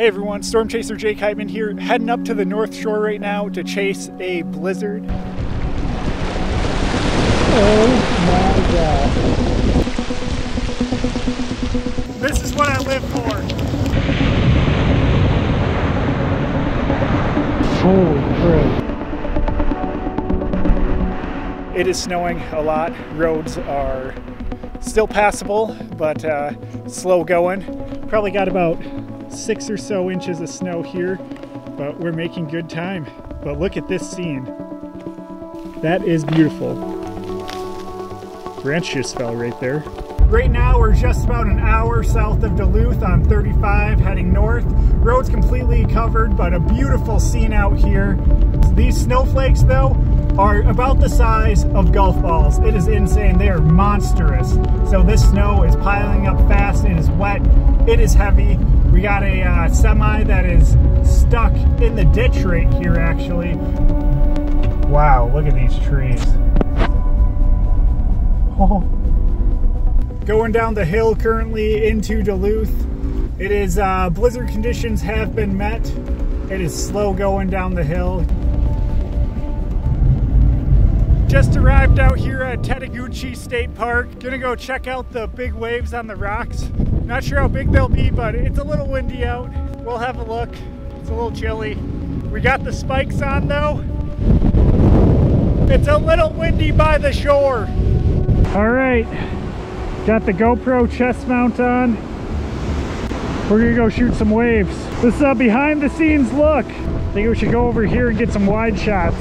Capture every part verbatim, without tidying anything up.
Hey everyone, Storm Chaser Jake Heitman here, heading up to the North Shore right now to chase a blizzard. Oh my God. This is what I live for. Holy crap. It is snowing a lot. Roads are still passable, but uh, slow going. Probably got about six or so inches of snow here, but we're making good time. But look at this scene. That is beautiful. Branch just fell right there. Right now we're just about an hour south of Duluth on thirty-five heading north. Road's completely covered, but a beautiful scene out here. These snowflakes though are about the size of golf balls. It is insane. They are monstrous. So this snow is piling up fast. It is wet. It is heavy. We got a uh, semi that is stuck in the ditch right here, actually. Wow, look at these trees. Oh. Going down the hill currently into Duluth. It is, uh, blizzard conditions have been met. It is slow going down the hill. Just arrived out here at Tettegouche State Park. Gonna go check out the big waves on the rocks. Not sure how big they'll be, but it's a little windy out. We'll have a look. It's a little chilly. We got the spikes on though. It's a little windy by the shore. All right, got the GoPro chest mount on. We're gonna go shoot some waves. This is a behind the scenes look. I think we should go over here and get some wide shots.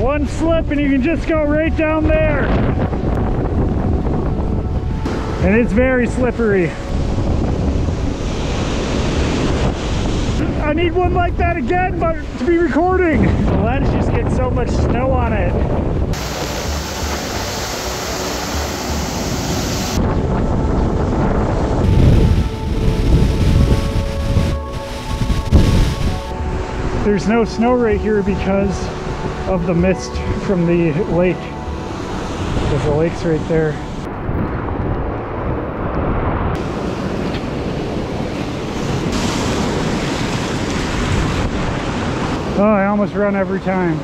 One slip and you can just go right down there. And it's very slippery. I need one like that again, but to be recording. The ledge just gets so much snow on it. There's no snow right here because of the mist from the lake. Because the lake's right there. Oh, I almost run every time.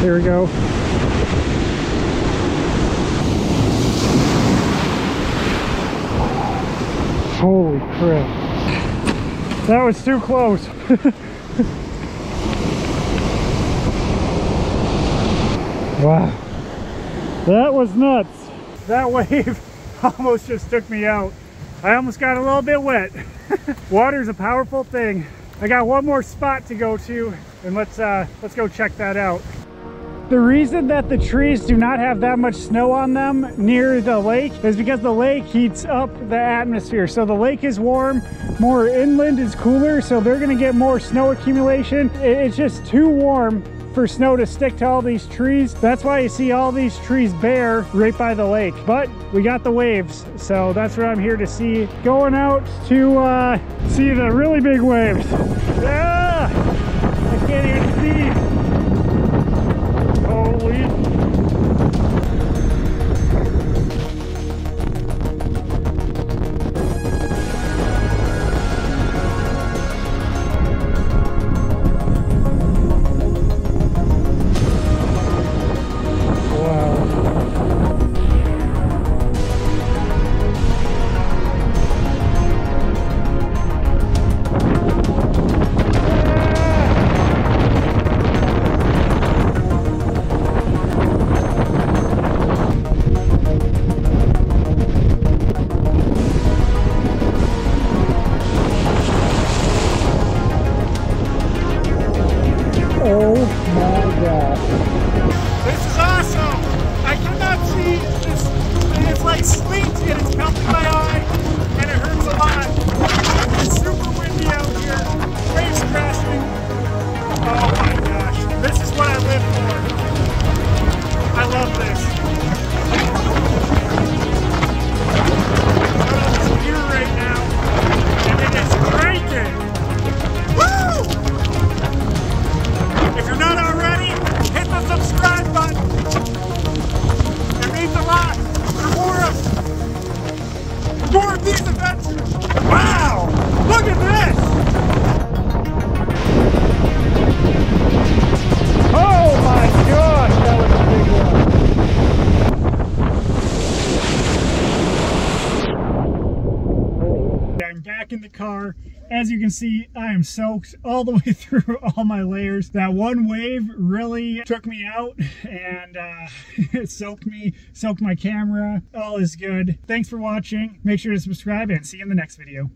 Here we go. Holy crap. That was too close. Wow. That was nuts. That wave almost just took me out. I almost got a little bit wet. Water's a powerful thing. I got one more spot to go to, and let's uh, let's go check that out. The reason that the trees do not have that much snow on them near the lake is because the lake heats up the atmosphere. So the lake is warm, more inland is cooler, so they're gonna get more snow accumulation. It's just too warm for snow to stick to all these trees. That's why you see all these trees bare right by the lake. But we got the waves, so that's what I'm here to see. Going out to uh, see the really big waves. Ah, I can't even see. in the car. As you can see, I am soaked all the way through all my layers. That one wave really took me out and uh, it soaked me, soaked my camera. All is good. Thanks for watching. Make sure to subscribe and see you in the next video.